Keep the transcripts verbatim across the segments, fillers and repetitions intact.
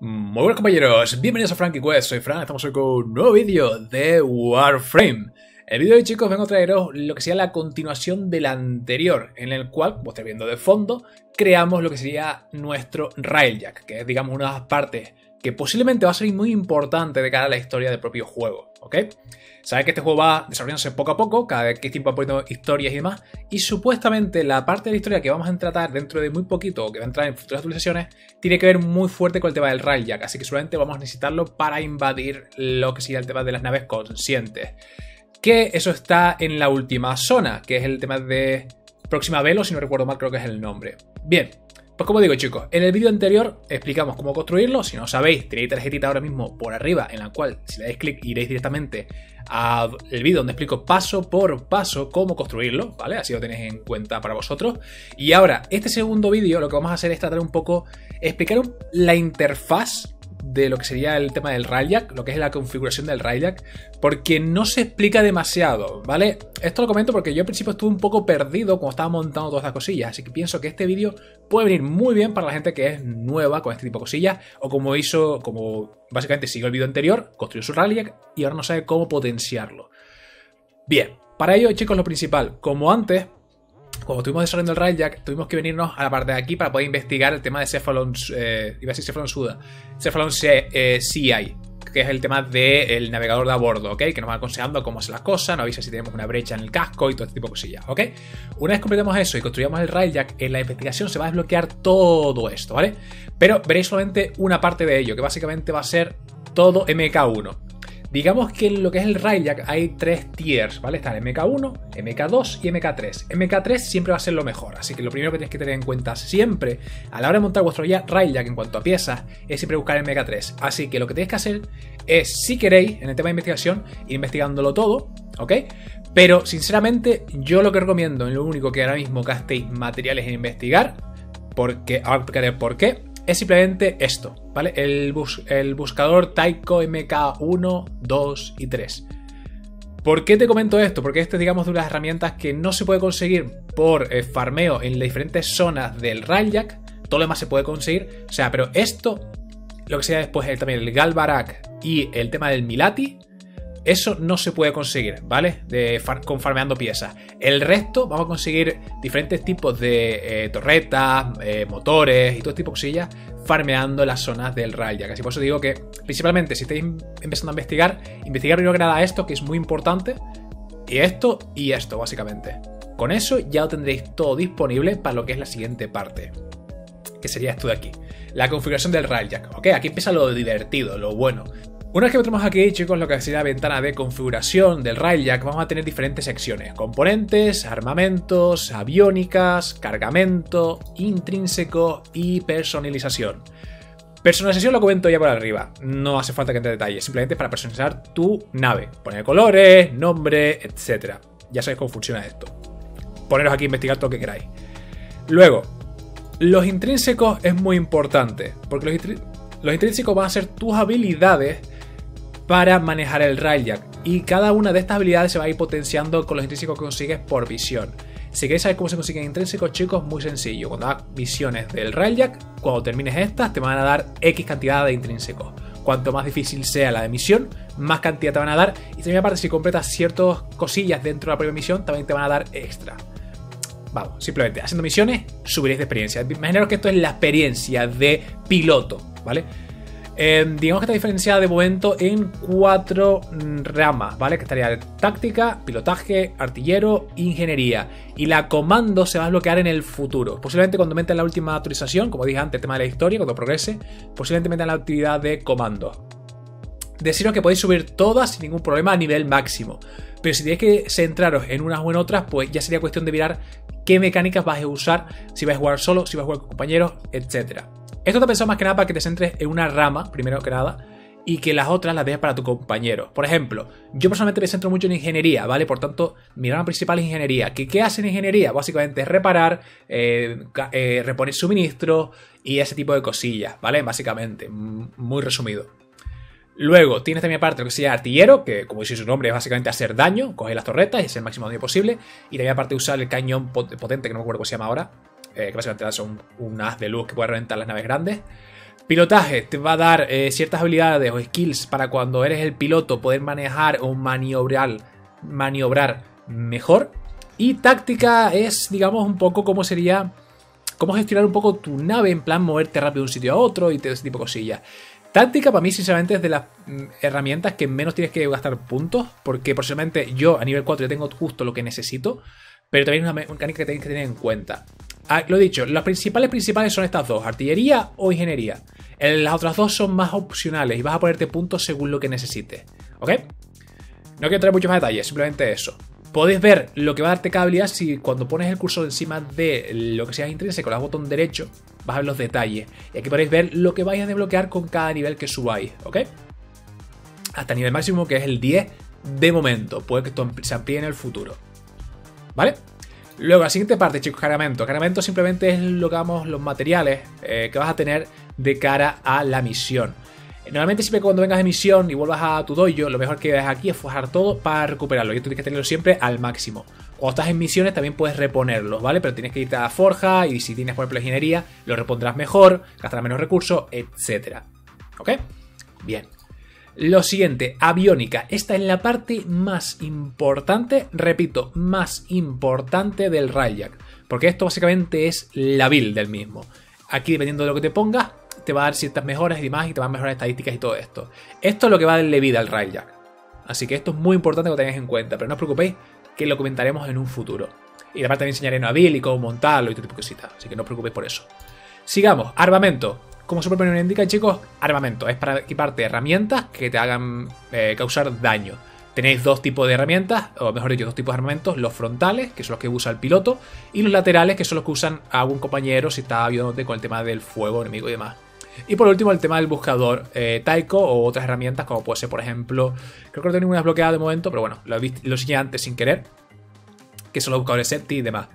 Muy buenos compañeros, bienvenidos a FrankyQuest, soy Fran, estamos hoy con un nuevo vídeo de Warframe. El vídeo de hoy, chicos, vengo a traeros lo que sería la continuación del anterior, en el cual, como estáis viendo de fondo, creamos lo que sería nuestro Railjack, que es, digamos, una de las partes que posiblemente va a ser muy importante de cara a la historia del propio juego, ¿ok? Sabéis que este juego va desarrollándose poco a poco, cada vez que tiempo va poniendo historias y demás, y supuestamente la parte de la historia que vamos a tratar dentro de muy poquito, o que va a entrar en futuras actualizaciones, tiene que ver muy fuerte con el tema del Railjack, así que seguramente vamos a necesitarlo para invadir lo que sería el tema de las naves conscientes. Que eso está en la última zona, que es el tema de Próxima Velo, si no recuerdo mal creo que es el nombre. Bien. Pues como digo, chicos, en el vídeo anterior explicamos cómo construirlo. Si no sabéis, tenéis tarjetita ahora mismo por arriba, en la cual, si le dais clic, iréis directamente al vídeo donde explico paso por paso cómo construirlo, ¿vale? Así lo tenéis en cuenta para vosotros. Y ahora, este segundo vídeo lo que vamos a hacer es tratar un poco, explicar la interfaz de lo que sería el tema del Railjack, lo que es la configuración del Railjack, porque no se explica demasiado, ¿vale? Esto lo comento porque yo al principio estuve un poco perdido cuando estaba montando todas estas cosillas, así que pienso que este vídeo puede venir muy bien para la gente que es nueva con este tipo de cosillas, o como hizo, como básicamente siguió el vídeo anterior, construyó su Railjack y ahora no sabe cómo potenciarlo. Bien, para ello, chicos, lo principal, como antes, cuando estuvimos desarrollando el Railjack, tuvimos que venirnos a la parte de aquí para poder investigar el tema de Cephalon, eh, iba a decir Cephalon Suda, Cephalon eh, C I, que es el tema del navegador de a bordo, ¿ok? Que nos va aconsejando cómo hacer las cosas, nos avisa si tenemos una brecha en el casco y todo este tipo de cosillas, ¿ok? Una vez completemos eso y construyamos el Railjack, en la investigación se va a desbloquear todo esto, ¿vale? Pero veréis solamente una parte de ello, que básicamente va a ser todo M K uno. Digamos que en lo que es el Railjack hay tres tiers, ¿vale? Está el M K uno, M K dos y M K tres. M K tres siempre va a ser lo mejor, así que lo primero que tenéis que tener en cuenta siempre a la hora de montar vuestro Railjack en cuanto a piezas es siempre buscar el M K tres. Así que lo que tenéis que hacer es, si queréis, en el tema de investigación, ir investigándolo todo, ¿ok? Pero, sinceramente, yo lo que recomiendo, en lo único que ahora mismo gastéis materiales en investigar, porque ahora explicaré por qué, es simplemente esto, ¿vale? El, bus, el buscador Tycho M K uno, dos y tres. ¿Por qué te comento esto? Porque este es, digamos, de las herramientas que no se puede conseguir por eh, farmeo en las diferentes zonas del Railjack. Todo lo demás se puede conseguir. O sea, pero esto, lo que sea después el, también el Galbarak y el tema del Milati, eso no se puede conseguir, ¿vale? De far, con farmeando piezas. El resto vamos a conseguir diferentes tipos de eh, torretas, eh, motores y todo tipo de cosillas farmeando las zonas del Railjack. Así por eso digo que principalmente si estáis empezando a investigar, investigar primero que nada esto, que es muy importante, y esto y esto básicamente. Con eso ya lo tendréis todo disponible para lo que es la siguiente parte, que sería esto de aquí, la configuración del Railjack, ¿ok? Aquí empieza lo divertido, lo bueno. Una vez que metemos aquí, chicos, lo que sería la ventana de configuración del Railjack, vamos a tener diferentes secciones: componentes, armamentos, aviónicas, cargamento, intrínseco y personalización. Personalización lo comento ya por arriba, no hace falta que entre detalles, simplemente para personalizar tu nave. Poner colores, nombre, etcétera. Ya sabéis cómo funciona esto. Poneros aquí a investigar todo lo que queráis. Luego, los intrínsecos es muy importante, porque los, intrí los intrínsecos van a ser tus habilidades para manejar el Railjack, y cada una de estas habilidades se va a ir potenciando con los intrínsecos que consigues por visión. Si queréis saber cómo se consiguen intrínsecos, chicos, muy sencillo. Cuando hagas visiones del Railjack, cuando termines estas, te van a dar X cantidad de intrínsecos. Cuanto más difícil sea la de misión, más cantidad te van a dar. Y también aparte, si completas ciertas cosillas dentro de la propia misión, también te van a dar extra. Vamos, simplemente haciendo misiones, subiréis de experiencia. Imaginaros que esto es la experiencia de piloto, ¿vale? Eh, digamos que está diferenciada de momento en cuatro ramas, ¿vale? Que estaría táctica, pilotaje, artillero, ingeniería. Y la comando se va a desbloquear en el futuro. Posiblemente cuando metan la última actualización, como dije antes, el tema de la historia, cuando progrese, posiblemente metan la actividad de comando. Deciros que podéis subir todas sin ningún problema a nivel máximo. Pero si tenéis que centraros en unas o en otras, pues ya sería cuestión de mirar qué mecánicas vais a usar, si vais a jugar solo, si vais a jugar con compañeros, etcétera. Esto te ha pensado más que nada para que te centres en una rama, primero que nada, y que las otras las dejes para tu compañero. Por ejemplo, yo personalmente me centro mucho en ingeniería, ¿vale? Por tanto, mi rama principal es ingeniería. ¿Qué, qué hace en ingeniería? Básicamente es reparar, eh, eh, reponer suministros y ese tipo de cosillas, ¿vale? Básicamente, muy resumido. Luego tienes también aparte lo que sea artillero, que como dice su nombre es básicamente hacer daño, coger las torretas y hacer el máximo daño posible. Y también aparte usar el cañón potente, que no me acuerdo cómo se llama ahora, eh, que básicamente son un haz de luz que puede reventar las naves grandes. Pilotaje te va a dar eh, ciertas habilidades o skills para cuando eres el piloto poder manejar o maniobrar, maniobrar mejor. Y táctica es, digamos, un poco cómo sería, cómo gestionar un poco tu nave, en plan moverte rápido de un sitio a otro y ese tipo de cosillas. Táctica para mí sinceramente es de las herramientas que menos tienes que gastar puntos, porque posiblemente yo a nivel cuatro ya tengo justo lo que necesito, pero también es una mecánica que tenéis que tener en cuenta. Ah, lo dicho, las principales principales son estas dos, artillería o ingeniería. Las otras dos son más opcionales y vas a ponerte puntos según lo que necesites, ¿ok? No quiero entrar en muchos más detalles, simplemente eso. Podéis ver lo que va a darte cada habilidad si cuando pones el cursor encima de lo que sea intrínseco, el botón derecho, vas a ver los detalles. Y aquí podéis ver lo que vais a desbloquear con cada nivel que subáis, ¿ok? Hasta nivel máximo, que es el diez de momento. Puede que esto se amplíe en el futuro, ¿vale? Luego, la siguiente parte, chicos, cargamento. Cargamento simplemente es lo que vamos, los materiales eh, que vas a tener de cara a la misión. Normalmente siempre cuando vengas de misión y vuelvas a tu dojo, lo mejor que ves aquí es forjar todo para recuperarlo. Y tú tienes que tenerlo siempre al máximo. Cuando estás en misiones también puedes reponerlos, ¿vale? Pero tienes que irte a la forja y si tienes, por ejemplo, ingeniería, lo repondrás mejor, gastarás menos recursos, etcétera. ¿Ok? Bien. Lo siguiente, aviónica. Esta es la parte más importante, repito, más importante del Railjack. Porque esto básicamente es la build del mismo. Aquí, dependiendo de lo que te pongas, te va a dar ciertas mejoras y demás, y te van a mejorar estadísticas y todo esto. Esto es lo que va a darle vida al Railjack. Así que esto es muy importante que lo tengáis en cuenta, pero no os preocupéis que lo comentaremos en un futuro. Y aparte también enseñaré una build y cómo montarlo y todo tipo de cositas. Así que no os preocupéis por eso. Sigamos, armamento. Como su propio nombre indica, chicos, armamento. Es para equiparte herramientas que te hagan eh, causar daño. Tenéis dos tipos de herramientas, o mejor dicho, dos tipos de armamentos. Los frontales, que son los que usa el piloto, y los laterales, que son los que usan a algún compañero si está ayudándote con el tema del fuego enemigo y demás. Y por último, el tema del buscador eh, Tycho o otras herramientas, como puede ser, por ejemplo, creo que no tengo ninguna desbloqueada de momento, pero bueno, lo, lo enseñé antes sin querer, que son los buscadores septi y demás.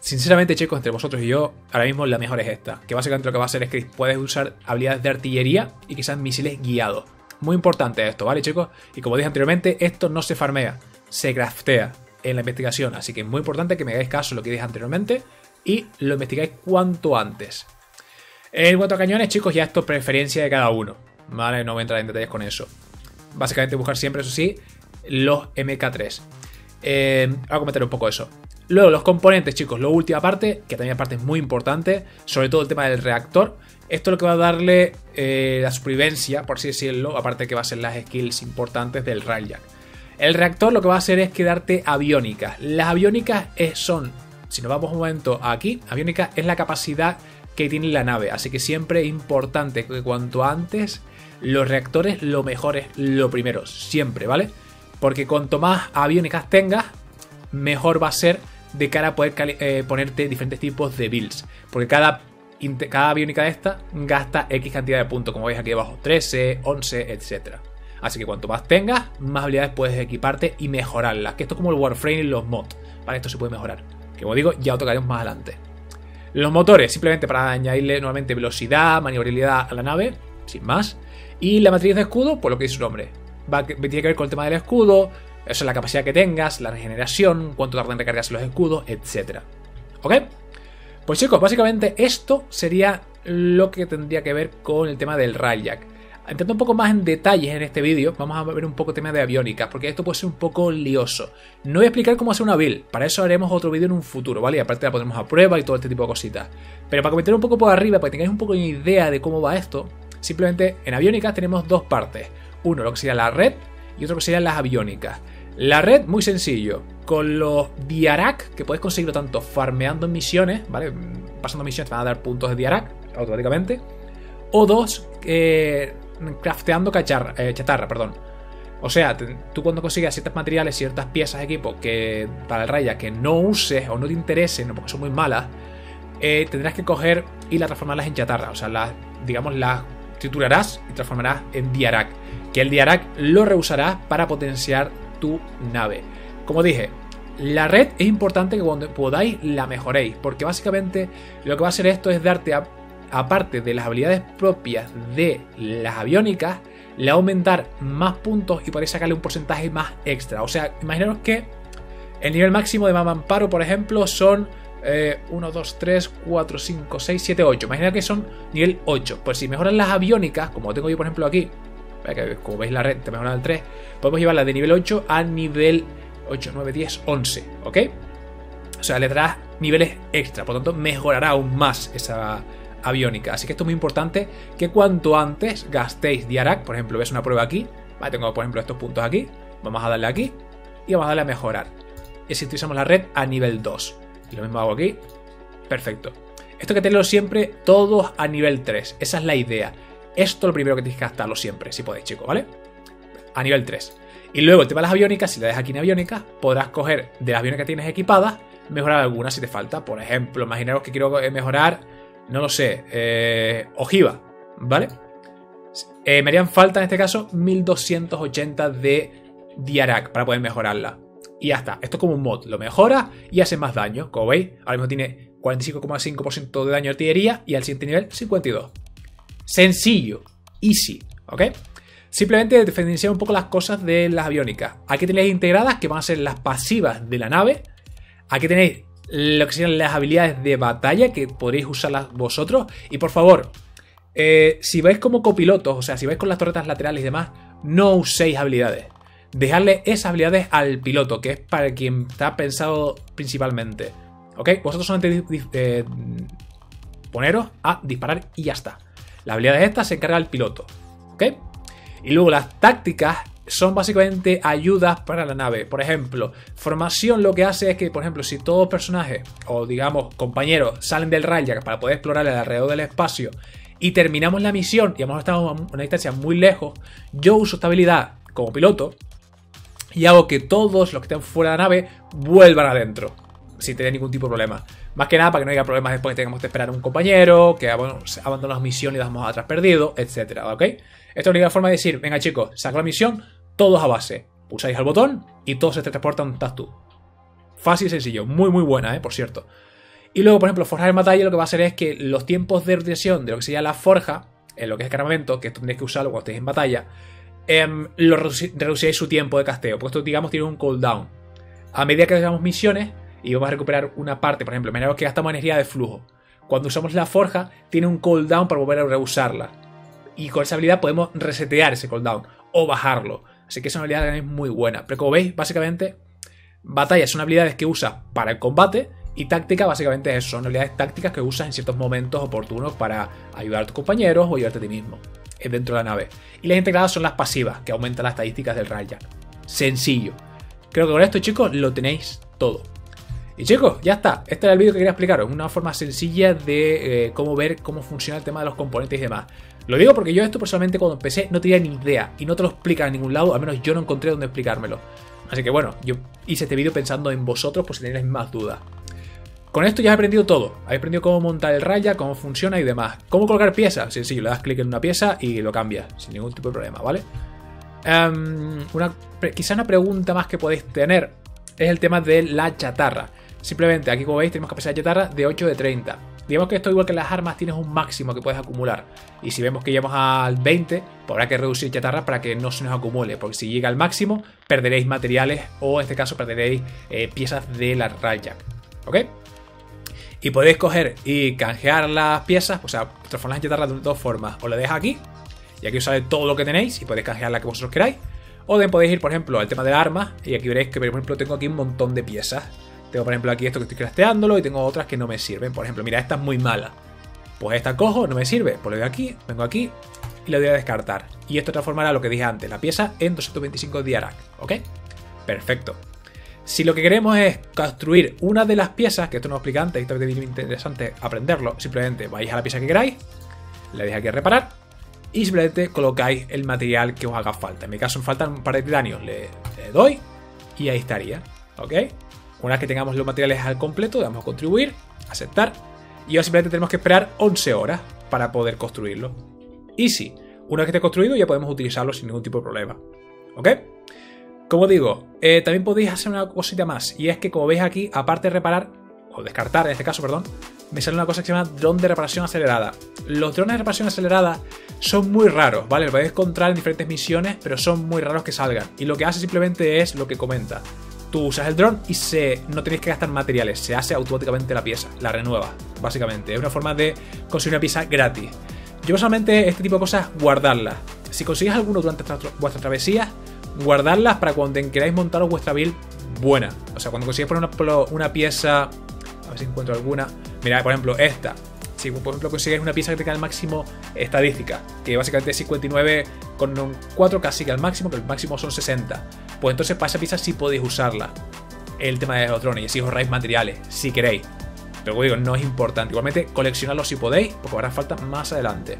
Sinceramente, chicos, entre vosotros y yo, ahora mismo la mejor es esta. Que básicamente lo que va a hacer es que puedes usar habilidades de artillería y quizás misiles guiados. Muy importante esto, ¿vale, chicos? Y como dije anteriormente, esto no se farmea, se craftea en la investigación. Así que es muy importante que me hagáis caso a lo que dije anteriormente y lo investigáis cuanto antes. En cuanto a cañones, chicos, ya esto es preferencia de cada uno, ¿vale? No voy a entrar en detalles con eso. Básicamente buscar siempre, eso sí, los M K tres. Eh, voy a comentar un poco eso. Luego, los componentes, chicos, la última parte, que también aparte es muy importante, sobre todo el tema del reactor. Esto es lo que va a darle eh, la supervivencia, por así decirlo, aparte que va a ser las skills importantes del Railjack. El reactor lo que va a hacer es que darte aviónicas. Las aviónicas es, son, si nos vamos un momento aquí, aviónica es la capacidad que tiene la nave, así que siempre es importante que cuanto antes los reactores, lo mejor es lo primero, siempre, ¿vale? Porque cuanto más aviónicas tengas, mejor va a ser de cara a poder eh, ponerte diferentes tipos de builds. Porque cada, cada aviónica de esta gasta X cantidad de puntos, como veis aquí abajo, trece, once, etcétera. Así que cuanto más tengas, más habilidades puedes equiparte y mejorarlas. Que esto es como el Warframe y los mods, ¿vale? Esto se puede mejorar. Que como digo, ya lo tocaremos más adelante. Los motores, simplemente para añadirle nuevamente velocidad, maniobrabilidad a la nave, sin más. Y la matriz de escudo, por lo que dice su nombre. Va, tiene que ver con el tema del escudo, eso es la capacidad que tengas, la regeneración, cuánto tarda en recargarse los escudos, etcétera. ¿Ok? Pues chicos, básicamente esto sería lo que tendría que ver con el tema del Railjack. Entrando un poco más en detalles en este vídeo, vamos a ver un poco el tema de aviónica, porque esto puede ser un poco lioso. No voy a explicar cómo hacer una build, para eso haremos otro vídeo en un futuro, ¿vale? Y aparte la pondremos a prueba y todo este tipo de cositas. Pero para comentar un poco por arriba, para que tengáis un poco de idea de cómo va esto, simplemente en aviónicas tenemos dos partes. Uno, lo que sería la red, y otro que serían las aviónicas. La red, muy sencillo, con los Dirac, que podéis conseguirlo tanto farmeando en misiones, ¿vale? Pasando misiones te van a dar puntos de Dirac automáticamente. O dos, eh... crafteando cacharra, eh, chatarra, perdón. O sea, te, tú cuando consigas ciertos materiales, ciertas piezas de equipo que para el Railjack que no uses o no te interesen porque son muy malas, eh, tendrás que coger y las transformarlas en chatarra. O sea, las, digamos, las triturarás y transformarás en Dirac, que el Dirac lo reusarás para potenciar tu nave. Como dije, la red es importante que cuando podáis la mejoréis, porque básicamente lo que va a hacer esto es darte a aparte de las habilidades propias de las aviónicas, le va a aumentar más puntos y podéis sacarle un porcentaje más extra. O sea, imaginaros que el nivel máximo de Mamamparo, por ejemplo, son uno, dos, tres, cuatro, cinco, seis, siete, ocho. Imagina que son nivel ocho. Pues si mejoran las aviónicas, como tengo yo por ejemplo aquí, como veis la red te mejora al tres, podemos llevarla de nivel ocho a nivel ocho, nueve, diez, once, ¿ok? O sea, le dará niveles extra, por lo tanto mejorará aún más esa aviónica. Así que esto es muy importante, que cuanto antes gastéis Dirac. Por ejemplo, ves una prueba aquí, vale, tengo por ejemplo estos puntos aquí, vamos a darle aquí y vamos a darle a mejorar. Y si utilizamos la red a nivel dos. Y lo mismo hago aquí. Perfecto. Esto hay que tenerlo siempre todos a nivel tres. Esa es la idea. Esto es lo primero que tenéis que gastarlo siempre, si podéis, chicos, ¿vale? A nivel tres. Y luego el tema de las aviónicas, si la dejas aquí en aviónicas, podrás coger de las aviónicas que tienes equipadas, mejorar algunas si te falta. Por ejemplo, imaginaros que quiero mejorar, no lo sé, eh, ojiva, ¿vale? Eh, me harían falta en este caso mil doscientos ochenta de Dirac para poder mejorarla. Y ya está, esto es como un mod, lo mejora y hace más daño, como veis, ahora mismo tiene cuarenta y cinco coma cinco por ciento de daño de artillería y al siguiente nivel cincuenta y dos por ciento. Sencillo, easy, ¿ok? Simplemente diferenciar un poco las cosas de las aviónicas. Aquí tenéis integradas que van a ser las pasivas de la nave, aquí tenéis lo que serían las habilidades de batalla que podréis usarlas vosotros y por favor, eh, si vais como copilotos, o sea, si vais con las torretas laterales y demás, no uséis habilidades. Dejarle esas habilidades al piloto, que es para quien está pensado principalmente. ¿Ok? Vosotros solamente eh, poneros a disparar y ya está. Las habilidades estas se encarga el piloto. ¿Ok? Y luego las tácticas son básicamente ayudas para la nave. Por ejemplo, formación lo que hace es que, por ejemplo, si todos personajes o, digamos, compañeros salen del Railjack para poder explorar alrededor del espacio y terminamos la misión y a lo mejor estamos a una distancia muy lejos, yo uso esta habilidad como piloto y hago que todos los que estén fuera de la nave vuelvan adentro sin tener ningún tipo de problema. Más que nada para que no haya problemas después que tengamos que esperar a un compañero, que bueno, abandonamos misión y damos atrás perdido, etcétera, ¿ok? Esta es la única forma de decir, venga chicos, saco la misión, todos a base. Pulsáis al botón y todos se transportan donde estás tú. Fácil y sencillo. Muy muy buena, ¿eh? Por cierto. Y luego, por ejemplo, forjar en batalla lo que va a hacer es que los tiempos de rotación de lo que sería la forja, en lo que es el armamento, que esto tendréis que usarlo cuando estéis en batalla, Eh, lo reduciréis su tiempo de casteo, porque esto digamos tiene un cooldown. A medida que hagamos misiones y vamos a recuperar una parte, por ejemplo, imaginaos que gastamos energía de flujo, cuando usamos la forja tiene un cooldown para volver a reusarla y con esa habilidad podemos resetear ese cooldown o bajarlo, así que es una habilidad que es muy buena. Pero como veis, básicamente batallas son habilidades que usas para el combate y táctica básicamente eso, son habilidades tácticas que usas en ciertos momentos oportunos para ayudar a tus compañeros o ayudarte a ti mismo dentro de la nave. Y las integradas son las pasivas, que aumentan las estadísticas del Railjack. Sencillo. Creo que con esto, chicos, lo tenéis todo. Y chicos, ya está. Este era el vídeo que quería explicaros. Una forma sencilla de eh, cómo ver cómo funciona el tema de los componentes y demás. Lo digo porque yo esto personalmente cuando empecé no tenía ni idea y no te lo explican en ningún lado, al menos yo no encontré dónde explicármelo. Así que bueno, yo hice este vídeo pensando en vosotros por si tenéis más dudas. Con esto ya he aprendido todo. He aprendido cómo montar el Railjack, cómo funciona y demás. Cómo colocar piezas. Sencillo, le das clic en una pieza y lo cambias. Sin ningún tipo de problema, ¿vale? Um, una, quizá una pregunta más que podéis tener es el tema de la chatarra. Simplemente, aquí como veis, tenemos capacidad de chatarra de ocho de treinta. Digamos que esto, igual que las armas, tienes un máximo que puedes acumular. Y si vemos que llegamos al veinte, pues habrá que reducir chatarra para que no se nos acumule. Porque si llega al máximo, perderéis materiales o, en este caso, perderéis eh, piezas de la Railjack. ¿Ok? Y podéis coger y canjear las piezas, o sea, transformarlas en chatarra de dos formas. O la dejas aquí, y aquí os sale todo lo que tenéis y podéis canjear la que vosotros queráis. O también podéis ir, por ejemplo, al tema de las armas. Y aquí veréis que, por ejemplo, tengo aquí un montón de piezas. Tengo, por ejemplo, aquí esto que estoy crafteándolo y tengo otras que no me sirven. Por ejemplo, mira, esta es muy mala. Pues esta cojo, no me sirve. Pues lo doy aquí, vengo aquí y la voy a descartar. Y esto transformará lo que dije antes, la pieza en doscientos veinticinco Dirac, ¿ok? Perfecto. Si lo que queremos es construir una de las piezas, que esto no lo explica antes, esto es muy interesante aprenderlo, simplemente vais a la pieza que queráis, le deis aquí a reparar y simplemente colocáis el material que os haga falta. En mi caso me faltan un par de titanios, le, le doy y ahí estaría, ¿ok? Una vez que tengamos los materiales al completo, le damos a contribuir, aceptar y ahora simplemente tenemos que esperar once horas para poder construirlo. Easy, una vez que esté construido ya podemos utilizarlo sin ningún tipo de problema, ¿ok? Como digo, eh, también podéis hacer una cosita más. Y es que como veis aquí, aparte de reparar, o descartar en este caso, perdón, me sale una cosa que se llama dron de reparación acelerada. Los drones de reparación acelerada son muy raros, ¿vale? Los podéis encontrar en diferentes misiones, pero son muy raros que salgan. Y lo que hace simplemente es lo que comenta. tú usas el dron y se, no tenéis que gastar materiales, se hace automáticamente la pieza, la renueva, básicamente. Es una forma de conseguir una pieza gratis. Yo personalmente este tipo de cosas, guardarlas. Si conseguís alguno durante vuestras travesías, guardarlas para cuando queráis montaros vuestra build buena. O sea, cuando consigáis poner una, una pieza... A ver si encuentro alguna. Mirad, por ejemplo, esta. Si, por ejemplo, consigues una pieza que tenga el máximo estadística, que básicamente es cincuenta y nueve coma cuatro casi que al máximo, que el máximo son sesenta. Pues entonces para esa pieza sí podéis usarla. El tema de los drones, y así ahorráis materiales, si queréis. Pero como digo, no es importante. Igualmente, coleccionarlos si podéis, porque hará falta más adelante.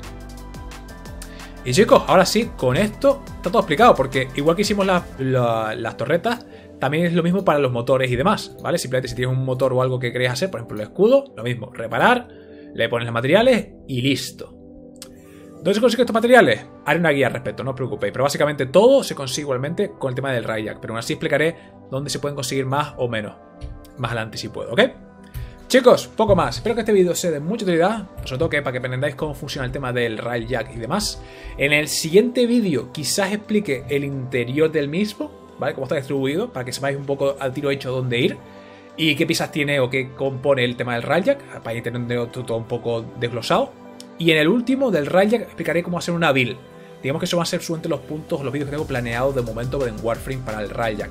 Y chicos, ahora sí, con esto está todo explicado, porque igual que hicimos la, la, las torretas, también es lo mismo para los motores y demás, ¿vale? Simplemente si tienes un motor o algo que queréis hacer, por ejemplo el escudo, lo mismo, reparar... Le pones los materiales y listo. ¿Dónde se consiguen estos materiales? Haré una guía al respecto, no os preocupéis. Pero básicamente todo se consigue igualmente con el tema del Railjack. Pero aún así explicaré dónde se pueden conseguir más o menos. Más adelante si puedo, ¿ok? Chicos, poco más. Espero que este vídeo sea de mucha utilidad. Sobre todo que para que aprendáis cómo funciona el tema del Railjack y demás. En el siguiente vídeo quizás explique el interior del mismo, ¿vale? Cómo está distribuido, para que sepáis un poco al tiro hecho dónde ir. Y qué piezas tiene o qué compone el tema del Railjack, para ir teniendo todo un poco desglosado. Y en el último del Railjack explicaré cómo hacer una build. Digamos que eso va a ser suerte los puntos o los vídeos que tengo planeados de momento en Warframe para el Railjack.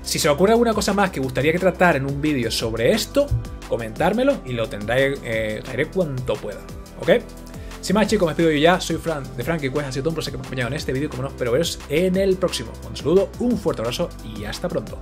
Si se os ocurre alguna cosa más que gustaría que tratar en un vídeo sobre esto, comentármelo y lo tendré, eh, traeré cuanto pueda, ¿ok? Sin más chicos, me despido yo ya, soy Fran de FrankyQuest, ha sido un placer que me ha acompañado en este vídeo, como no, espero veros en el próximo. Un saludo, un fuerte abrazo y hasta pronto.